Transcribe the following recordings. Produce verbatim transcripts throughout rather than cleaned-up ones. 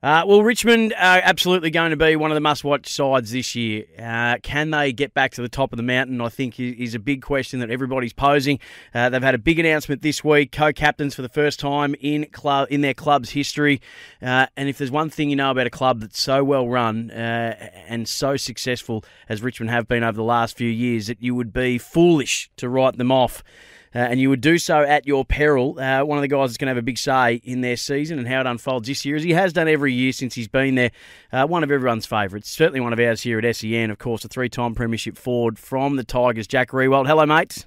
Uh, well, Richmond are absolutely going to be one of the must-watch sides this year. Uh, can they get back to the top of the mountain, I think, is a big question that everybody's posing. Uh, they've had a big announcement this week, co-captains for the first time in club in their club's history. Uh, and if there's one thing you know about a club that's so well-run uh, and so successful as Richmond have been over the last few years, that you would be foolish to write them off. Uh, and you would do so at your peril. Uh, one of the guys that's going to have a big say in their season and how it unfolds this year, as he has done every year since he's been there, uh, one of everyone's favourites, certainly one of ours here at S E N, of course, a three-time premiership forward from the Tigers, Jack Riewoldt. Hello, mate.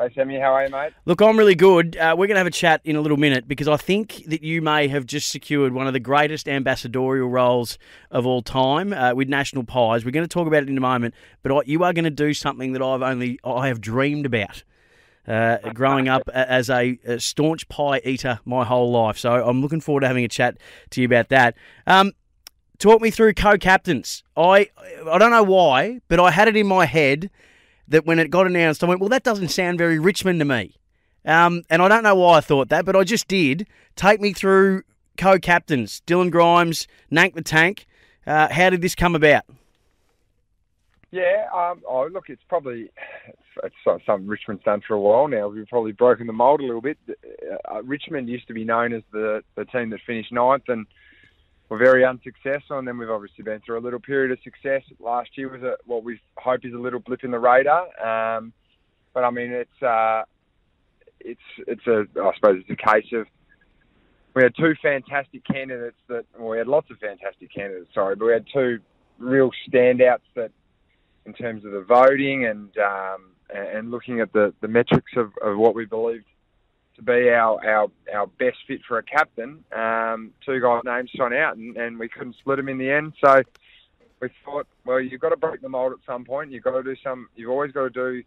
Hey, Sammy. How are you, mate? Look, I'm really good. Uh, we're going to have a chat in a little minute because I think that you may have just secured one of the greatest ambassadorial roles of all time uh, with National Pies. We're going to talk about it in a moment, but I, you are going to do something that I've only I have dreamed about. Uh, growing up as a, a staunch pie eater my whole life. So I'm looking forward to having a chat to you about that. Um, talk me through co-captains. I I don't know why, but I had it in my head that when it got announced, I went, well, that doesn't sound very Richmond to me. Um, and I don't know why I thought that, but I just did. Take me through co-captains. Dylan Grimes, Nank the Tank. Uh, how did this come about? Yeah, um, oh, look, it's probably it's, it's something Richmond's done for a while now. We've probably broken the mould a little bit. Uh, Richmond used to be known as the, the team that finished ninth and were very unsuccessful, and then we've obviously been through a little period of success. Last year was a, what we hope is a little blip in the radar. Um, but, I mean, it's, uh, it's, it's a, I suppose it's a case of we had two fantastic candidates that, well, we had lots of fantastic candidates, sorry, but we had two real standouts that, in terms of the voting and um, and looking at the, the metrics of, of what we believed to be our, our, our best fit for a captain, um, two guys' names shone out and, and we couldn't split them in the end. So we thought, well, you've got to break the mould at some point. You've got to do some. You've always got to do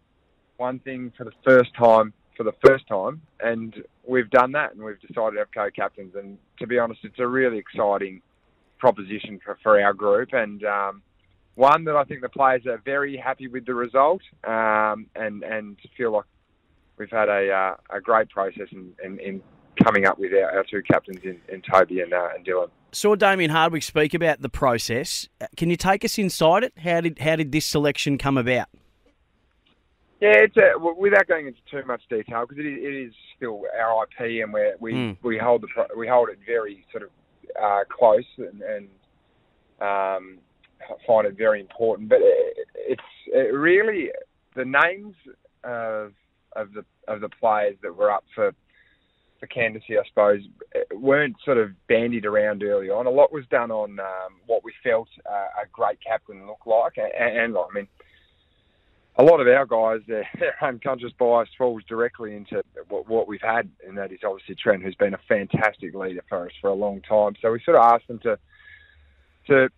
one thing for the first time for the first time, and we've done that, and we've decided to have co-captains. And to be honest, it's a really exciting proposition for, for our group, and. Um, One, that I think the players are very happy with the result um, and, and feel like we've had a, uh, a great process in, in, in coming up with our, our two captains in, in Toby and, uh, and Dylan. Saw Damian Hardwick speak about the process. Can you take us inside it? How did how did this selection come about? Yeah, it's a, without going into too much detail, because it, it is still our I P and we're, we mm. we hold the we hold it very sort of uh, close and. and um, I find it very important, but it's it really the names of of the of the players that were up for for candidacy, I suppose, weren't sort of bandied around early on. A lot was done on um, what we felt uh, a great captain looked like, and, and I mean, a lot of our guys, their, their unconscious bias falls directly into what, what we've had, and that is obviously Trent, who's been a fantastic leader for us for a long time. So we sort of asked them to to.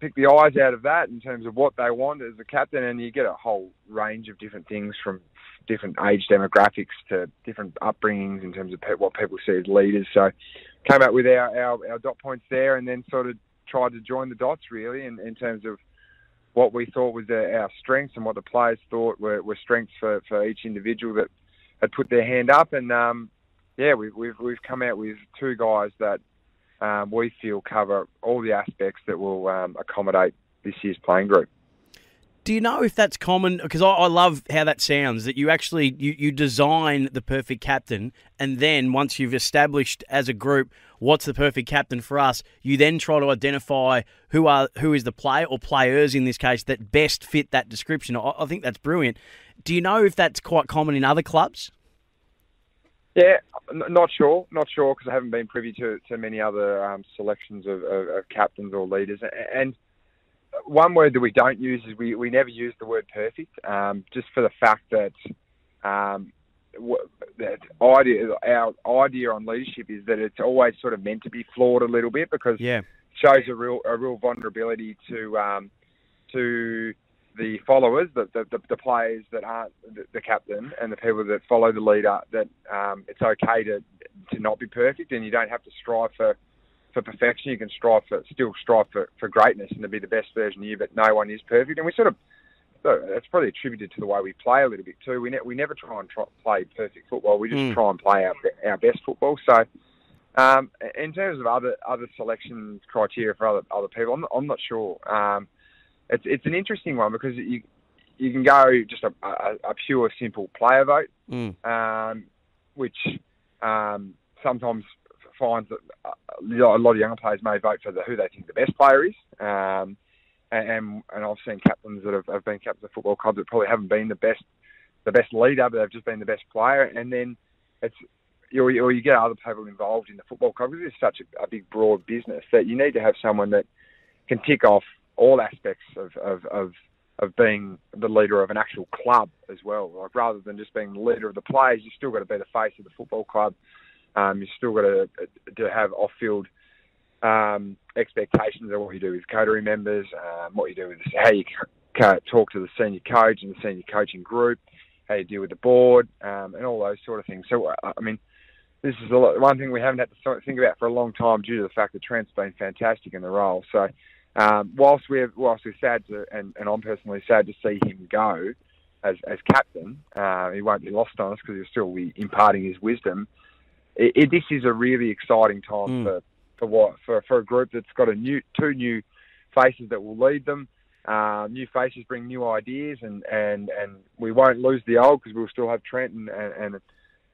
pick the eyes out of that in terms of what they want as a captain, and you get a whole range of different things from different age demographics to different upbringings in terms of pe what people see as leaders. So came up with our, our, our dot points there and then sort of tried to join the dots really in, in terms of what we thought was the, our strengths and what the players thought were, were strengths for, for each individual that had put their hand up. And, um, yeah, we, we've, we've come out with two guys that Um, we feel cover all the aspects that will um, accommodate this year's playing group. Do you know if that's common? Because I, I love how that sounds, that you actually you, you design the perfect captain, and then once you've established as a group what's the perfect captain for us, you then try to identify who are who is the player or players in this case that best fit that description. I, I think that's brilliant. Do you know if that's quite common in other clubs? Yeah, not sure, not sure, because I haven't been privy to, to many other um, selections of, of, of captains or leaders. And one word that we don't use is we, we never use the word perfect, um, just for the fact that, um, that idea, our idea on leadership is that it's always sort of meant to be flawed a little bit, because yeah. It shows a real a real vulnerability to um, to the followers, the, the, the players that aren't the, the captain and the people that follow the leader, that um, it's okay to to not be perfect, and you don't have to strive for, for perfection. You can strive for still strive for, for greatness and to be the best version of you, but no one is perfect. And we sort of, that's probably attributed to the way we play a little bit too. We, ne we never try and try, play perfect football. We just mm. try and play our, our best football. So Um, in terms of other other selection criteria for other other people, I'm not, I'm not sure. Um, it's it's an interesting one because you you can go just a, a, a pure simple player vote, mm. um, which um, sometimes finds that a lot of younger players may vote for the, who they think the best player is. Um, and and I've seen captains that have, have been captains of football clubs that probably haven't been the best the best leader, but they've just been the best player. And then it's or you, you get other people involved in the football club because it's such a, a big, broad business that you need to have someone that can tick off all aspects of, of, of, of being the leader of an actual club as well. Like rather than just being the leader of the players, you've still got to be the face of the football club. Um, you've still got to, to have off-field um, expectations of what you do with coterie members, um, what you do with how you talk to the senior coach and the senior coaching group, how you deal with the board, um, and all those sort of things. So, I mean, this is a lot, one thing we haven't had to think about for a long time due to the fact that Trent's been fantastic in the role. So um, whilst, we're, whilst we're sad, to, and, and I'm personally sad to see him go as, as captain, uh, he won't be lost on us because he'll still be imparting his wisdom. It, it, this is a really exciting time mm. for, for, what, for, for a group that's got a new two new faces that will lead them. Uh, new faces bring new ideas, and, and, and we won't lose the old because we'll still have Trent and... and, and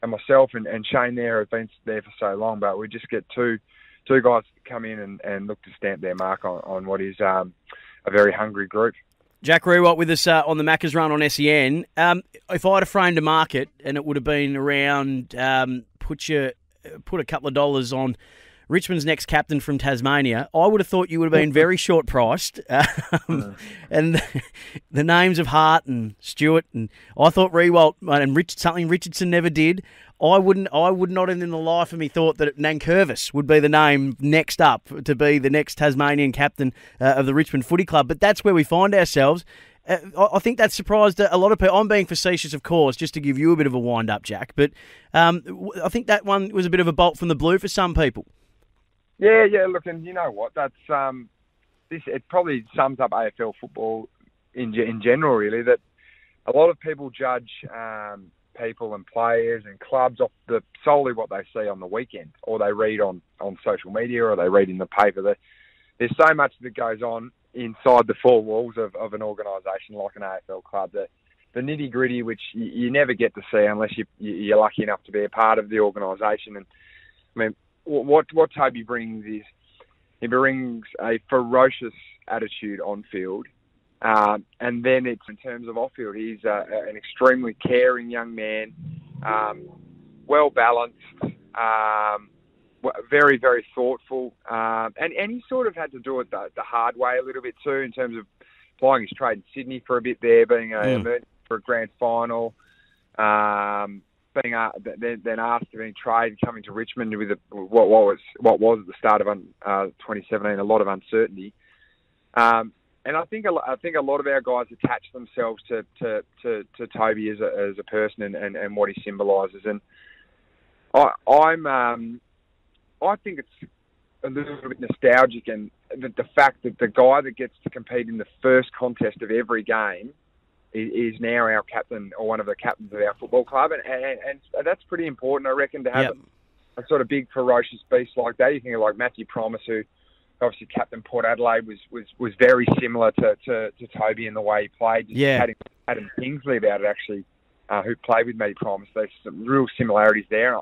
And myself and, and Shane there have been there for so long, but we just get two two guys come in and, and look to stamp their mark on, on what is um, a very hungry group. Jack Riewoldt with us uh, on the Macca's Run on S E N. Um, if I had a framed a market, and it would have been around um, put your put a couple of dollars on Richmond's next captain from Tasmania, I would have thought you would have been very short-priced. Um, mm. And the, the names of Hart and Stewart, and I thought Riewoldt and Rich, something Richardson never did. I wouldn't. I would not have in the life of me thought that Nankervis would be the name next up to be the next Tasmanian captain uh, of the Richmond Footy Club. But that's where we find ourselves. Uh, I think that surprised a lot of people. I'm being facetious, of course, just to give you a bit of a wind-up, Jack. But um, I think that one was a bit of a bolt from the blue for some people. Yeah, yeah. Look, and you know what? That's um, this. It probably sums up A F L football in in general, really. That a lot of people judge um, people and players and clubs off the solely what they see on the weekend, or they read on, on social media, or they read in the paper. That there's so much that goes on inside the four walls of, of an organisation like an A F L club. That the nitty gritty, which you, you never get to see unless you you're lucky enough to be a part of the organisation. And I mean. What what Toby brings is he brings a ferocious attitude on field, um, and then it's in terms of off field. He's a, an extremely caring young man, um, well balanced, um, very very thoughtful, um, and and he sort of had to do it the, the hard way a little bit too in terms of plying his trade in Sydney for a bit there, being a, mm. emergency for a grand final. Um, Being uh, then asked to be traded, coming to Richmond with a, what, what was what was at the start of un, uh, twenty seventeen a lot of uncertainty, um, and I think a, I think a lot of our guys attach themselves to to, to, to Toby as a, as a person and, and, and what he symbolises. And I I'm um, I think it's a little bit nostalgic, and the, the fact that the guy that gets to compete in the first contest of every game is now our captain or one of the captains of our football club. And, and, and that's pretty important, I reckon, to have yep. a, a sort of big, ferocious beast like that. You think of like Matthew Primus, who obviously captain Port Adelaide, was was, was very similar to, to, to Toby in the way he played. Yeah. Adam, Adam Kingsley about it, actually, uh, who played with Matty Primus. There's some real similarities there. I,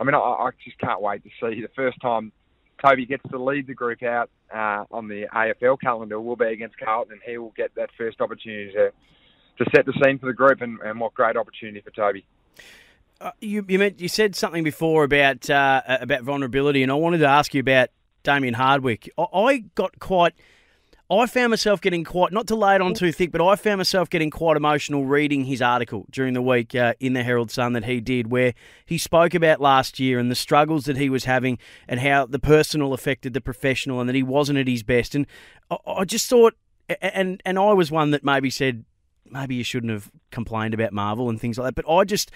I mean, I, I just can't wait to see. The first time Toby gets to lead the group out uh, on the A F L calendar will be against Carlton, and he will get that first opportunity to... to set the scene for the group, and, and what great opportunity for Toby. Uh, you you, meant, you said something before about uh, about vulnerability, and I wanted to ask you about Damian Hardwick. I, I got quite, I found myself getting quite, not to lay it on too thick, but I found myself getting quite emotional reading his article during the week uh, in the Herald Sun that he did, where he spoke about last year and the struggles that he was having, and how the personal affected the professional, and that he wasn't at his best. And I, I just thought, and and I was one that maybe said, maybe you shouldn't have complained about Marvel and things like that. But I just,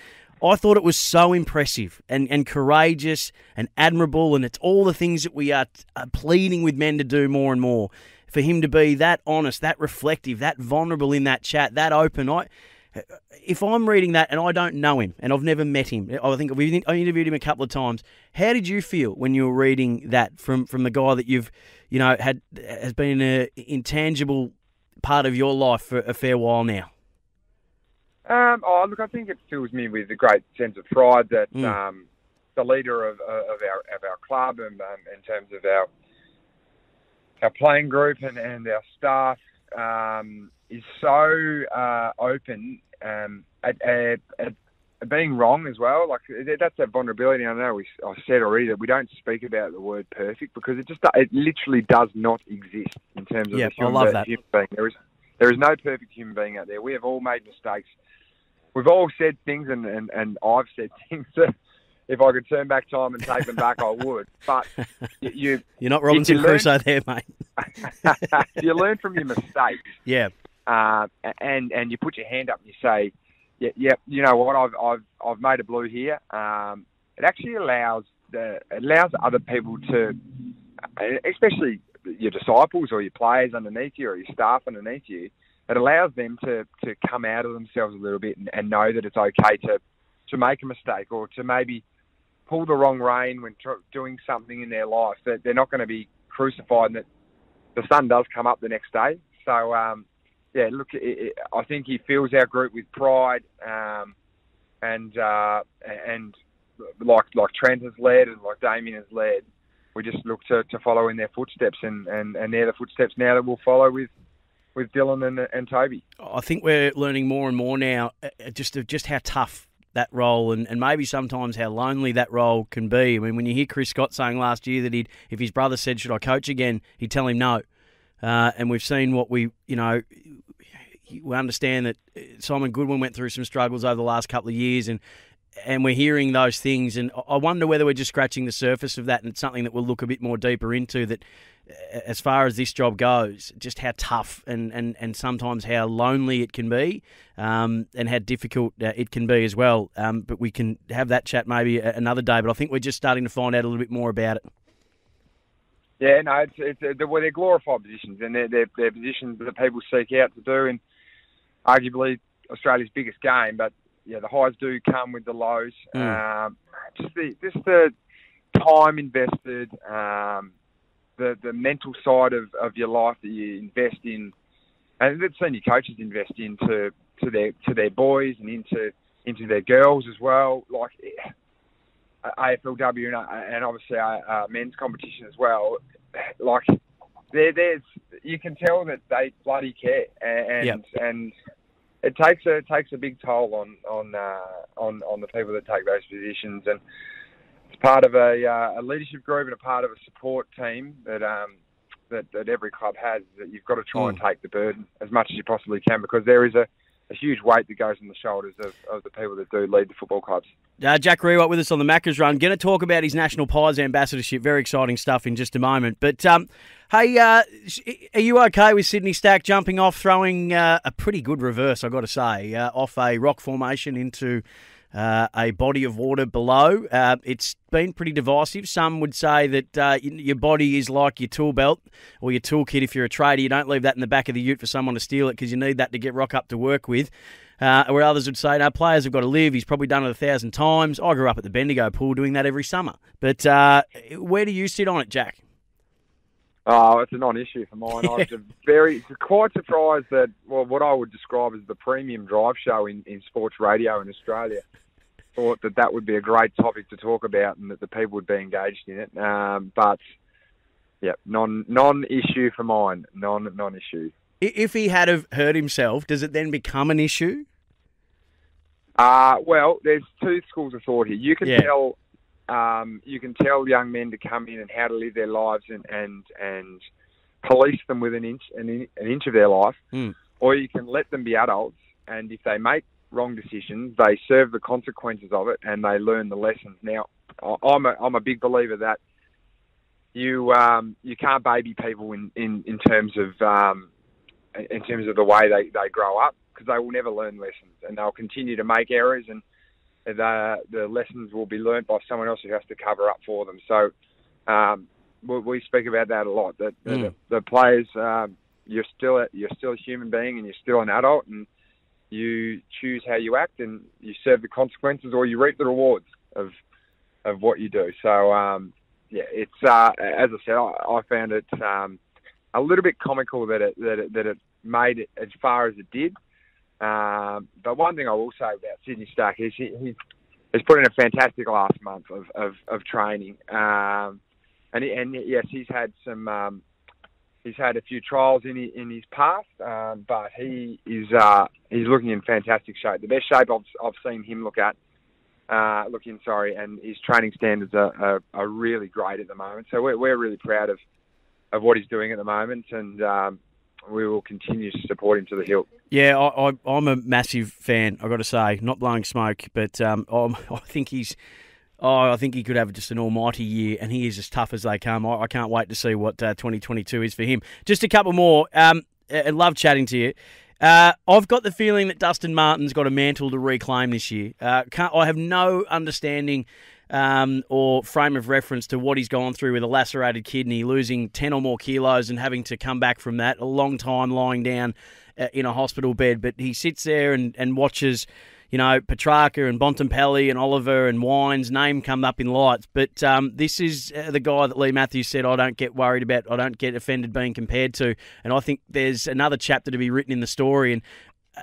I thought it was so impressive and, and courageous and admirable. And it's all the things that we are, are pleading with men to do more and more. For him to be that honest, that reflective, that vulnerable in that chat, that open. I, if I'm reading that and I don't know him and I've never met him, I think we I interviewed him a couple of times. How did you feel when you were reading that from from the guy that you've, you know, had has been an intangible part of your life for a fair while now? Um, oh, look, I think it fills me with a great sense of pride that mm. um, the leader of, of our of our club and um, in terms of our our playing group and, and our staff. Um, is so uh, open um, at, at, at being wrong as well. Like that's that vulnerability. I know we I said already that we don't speak about the word perfect because it just it literally does not exist in terms of yeah, the human, I love that. human being. There is there is no perfect human being out there. We have all made mistakes. We've all said things, and, and, and I've said things that if I could turn back time and take them back, I would. But you you're not Robinson you Crusoe there, mate. You learn from your mistakes. Yeah. Uh, and and you put your hand up and you say, yeah, yeah, you know what, I've I've I've made a blue here. Um, it actually allows the it allows other people to, especially your disciples or your players underneath you or your staff underneath you, it allows them to, to come out of themselves a little bit and, and know that it's okay to, to make a mistake or to maybe pull the wrong rein when tr- doing something in their life, that they're not going to be crucified and that the sun does come up the next day. So. Um, Yeah, look, it, it, I think he fills our group with pride, um, and uh, and like like Trent has led and like Damian has led, we just look to, to follow in their footsteps, and, and, and they're the footsteps now that we'll follow with with Dylan and and Toby. I think we're learning more and more now just of just how tough that role and, and maybe sometimes how lonely that role can be. I mean, when you hear Chris Scott saying last year that he'd if his brother said, "Should I coach again?" he'd tell him no. Uh, and we've seen what we, you know, we understand that Simon Goodwin went through some struggles over the last couple of years, and and we're hearing those things. And I wonder whether we're just scratching the surface of that, and it's something that we'll look a bit more deeper into, that as far as this job goes, just how tough and, and, and sometimes how lonely it can be, um, and how difficult it can be as well. Um, but we can have that chat maybe another day. But I think we're just starting to find out a little bit more about it. Yeah, no, it's, it's, they're, they're glorified positions, and they're, they're, they're positions that people seek out to do in arguably Australia's biggest game. But, yeah, the highs do come with the lows. Mm. Um, just, the, just the time invested, um, the the mental side of, of your life that you invest in, and that's seen your coaches invest into to their to their boys and into into their girls as well. Like, yeah. A F L W and, and obviously our, our men's competition as well. Like, there, there's you can tell that they bloody care, and yep. and it takes a it takes a big toll on on uh, on on the people that take those positions. And it's part of a, uh, a leadership group and a part of a support team that um that, that every club has. That you've got to try mm. and take the burden as much as you possibly can, because there is a a huge weight that goes on the shoulders of, of the people that do lead the football clubs. Uh, Jack Riewoldt with us on the Macca's Run. Going to talk about his National Pies ambassadorship. Very exciting stuff in just a moment. But, um, hey, uh, are you okay with Sydney Stack jumping off, throwing uh, a pretty good reverse, I've got to say, uh, off a rock formation into uh, a body of water below? Uh, it's been pretty divisive. Some would say that uh, your body is like your tool belt or your toolkit. If you're a trader, you don't leave that in the back of the ute for someone to steal it, because you need that to get rock up to work with. Uh, where others would say, no, players have got to live. He's probably done it a thousand times. I grew up at the Bendigo Pool doing that every summer. But uh, where do you sit on it, Jack? Oh, it's a non-issue for mine. I was very, quite surprised that, well, what I would describe as the premium drive show in, in sports radio in Australia thought that that would be a great topic to talk about and that the people would be engaged in it. Um, but, yeah, non, non-issue for mine. Non, non-issue. If he had have hurt himself, does it then become an issue? Uh, well, there's two schools of thought here. You can yeah. tell... Um, you can tell young men to come in and how to live their lives and and, and police them with an inch an, in, an inch of their life, mm. or you can let them be adults, and if they make wrong decisions, they serve the consequences of it and they learn the lessons. Now, I'm a, I'm a big believer that you um, you can't baby people in, in, in terms of um, in terms of the way they, they grow up, because they will never learn lessons and they'll continue to make errors, and The, the lessons will be learnt by someone else who has to cover up for them. So um, we, we speak about that a lot. That mm. the, the players, um, you're still a, you're still a human being and you're still an adult, and you choose how you act and you serve the consequences or you reap the rewards of of what you do. So, um, yeah, it's uh, as I said, I, I found it um, a little bit comical that it, that it, that it made it as far as it did. Um, but one thing I will say about Sydney Stack is he, he has put in a fantastic last month of, of, of training. Um, and, he, and yes, he's had some... Um, He's had a few trials in his, in his past, um, but he is uh, he's looking in fantastic shape. The best shape I've I've seen him look at, uh, look in, sorry, and his training standards are, are, are really great at the moment. So we're we're really proud of, of what he's doing at the moment, and um, we will continue to support him to the hilt. Yeah, I, I, I'm a massive fan. I've got to say, not blowing smoke, but um, I'm, I think he's. Oh, I think he could have just an almighty year, and he is as tough as they come. I, I can't wait to see what uh, twenty twenty-two is for him. Just a couple more. Um, I love chatting to you. Uh, I've got the feeling that Dustin Martin's got a mantle to reclaim this year. Uh, can't, I have no understanding um, or frame of reference to what he's gone through with a lacerated kidney, losing ten or more kilos and having to come back from that. A long time lying down uh, in a hospital bed, but he sits there and, and watches... You know, Petrarca and Bontempelli and Oliver and Wine's name come up in lights. But um, this is the guy that Lee Matthews said, I don't get worried about, I don't get offended being compared to. And I think there's another chapter to be written in the story. And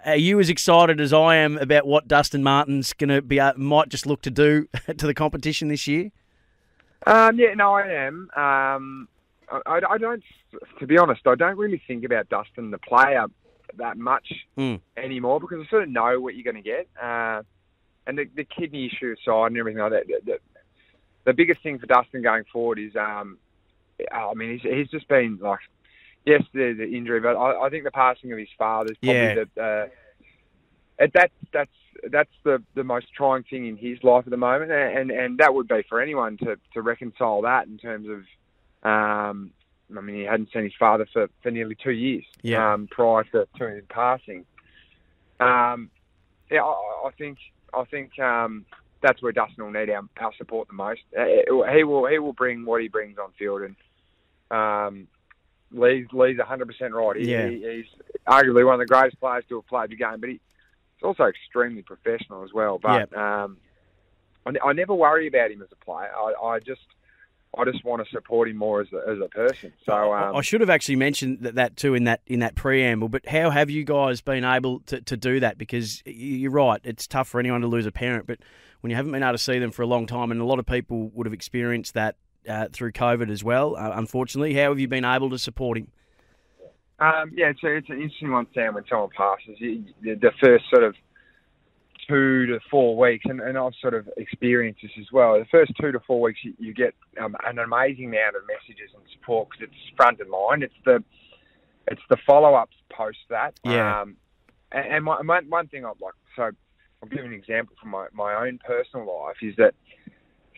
are you as excited as I am about what Dustin Martin's going to be, uh, might just look to do to the competition this year? Um, yeah, no, I am. Um, I, I don't, to be honest, I don't really think about Dustin, the player, that much mm. anymore, because I sort of know what you're going to get. Uh, and the, the kidney issue aside and everything like that, the, the, the biggest thing for Dustin going forward is, um, I mean, he's, he's just been like, yes, the, the injury, but I, I think the passing of his father is probably yeah. the, uh, that, that's that's the, the most trying thing in his life at the moment. And, and, and that would be for anyone to, to reconcile that in terms of... Um, I mean, he hadn't seen his father for, for nearly two years yeah. um, prior to, to his passing. Um, yeah, I, I think I think um, that's where Dustin will need our, our support the most. Uh, he will he will bring what he brings on field, and um, Lee's Lee's a hundred percent right. He, yeah. he, he's arguably one of the greatest players to have played the game, but he's also extremely professional as well. But yeah. um, I, I never worry about him as a player. I, I just. I just want to support him more as a, as a person. So um, I should have actually mentioned that, that too in that in that preamble. But how have you guys been able to, to do that? Because you're right, it's tough for anyone to lose a parent, but when you haven't been able to see them for a long time, and a lot of people would have experienced that uh, through COVID as well, uh, unfortunately, how have you been able to support him? Um, yeah, so it's an interesting one, Sam. When someone passes, you, the first sort of two to four weeks, and, and I've sort of experienced this as well. The first two to four weeks, you, you get um, an amazing amount of messages and support because it's front of mind. It's the it's the follow ups post that. Yeah. Um, and and my, my, one thing I'd like, so I'll give an example from my, my own personal life is that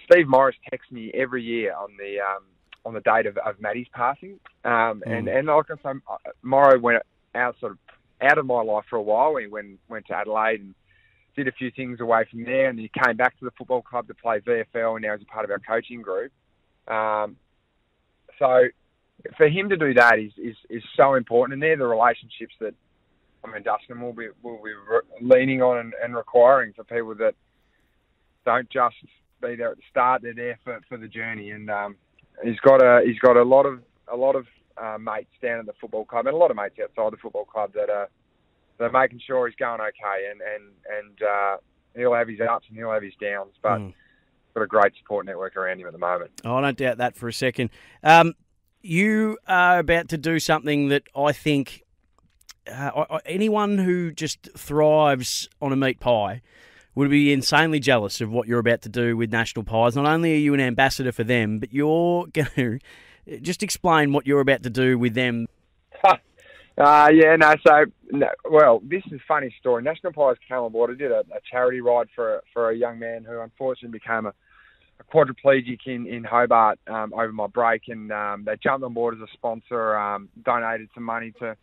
Steve Morris texts me every year on the um, on the date of, of Matty's passing, um, mm. and and like I say, Morrow went out sort of out of my life for a while. He went went to Adelaide and did a few things away from there, and he came back to the football club to play V F L, and now he's a part of our coaching group. Um, so for him to do that is, is is so important, and they're the relationships that, I mean, Dustin will be, will be re- leaning on and, and requiring for people that don't just be there at the start; they're there for, for the journey. And um, he's got a he's got a lot of a lot of uh, mates down at the football club, and a lot of mates outside the football club that are. They're making sure he's going okay, and and and uh, he'll have his ups and he'll have his downs, but mm. got a great support network around him at the moment. Oh, I don't doubt that for a second. Um, you are about to do something that I think uh, I, anyone who just thrives on a meat pie would be insanely jealous of what you're about to do with National Pies. Not only are you an ambassador for them, but you're going to just explain what you're about to do with them. Uh, yeah, no, so, no, well, this is a funny story. National Pies came on board. I did a, a charity ride for a, for a young man who unfortunately became a, a quadriplegic in, in Hobart um, over my break, and um, they jumped on board as a sponsor, um, donated some money to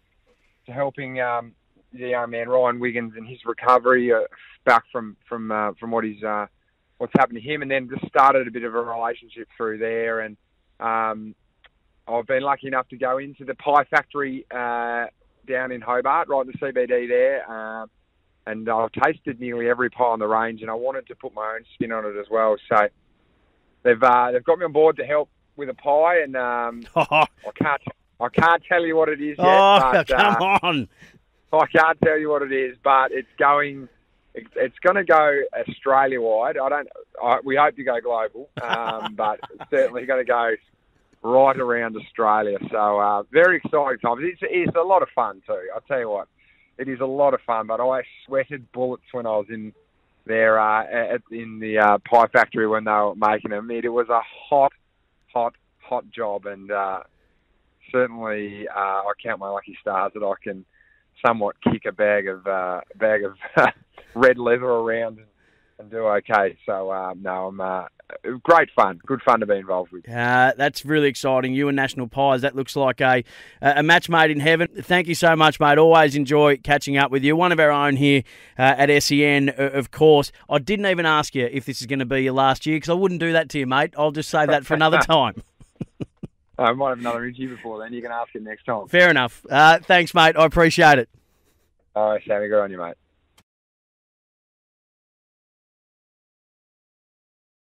to helping um, the young man, Ryan Wiggins, and his recovery uh, back from, from, uh, from what he's, uh, what's happened to him, and then just started a bit of a relationship through there, and... Um, I've been lucky enough to go into the pie factory uh, down in Hobart, right in the C B D there, uh, and I've tasted nearly every pie on the range, and I wanted to put my own spin on it as well. So they've uh, they've got me on board to help with a pie, and um, I can't I can't tell you what it is yet. Oh, but, come uh, on! I can't tell you what it is, but it's going. It's going to go Australia-wide. I don't. I, we hope to go global, um, but it's certainly going to go right around Australia. So uh, very exciting times. It's, it's a lot of fun too. I'll tell you what, it is a lot of fun. But I sweated bullets when I was in there uh, at, in the uh, pie factory when they were making them. It, it was a hot, hot, hot job, and uh, certainly uh, I count my lucky stars that I can somewhat kick a bag of uh, a bag of red leather around and, and do okay. So um, no, I'm uh, great fun, good fun to be involved with. Uh, that's really exciting. You and National Pies, that looks like a a match made in heaven. Thank you so much, mate. Always enjoy catching up with you. One of our own here uh, at S E N, of course. I didn't even ask you if this is going to be your last year because I wouldn't do that to you, mate. I'll just save that for another time. I might have another interview before then. You can ask it next time. Fair enough. Uh, thanks, mate. I appreciate it. All right, Sammy. Good on you, mate.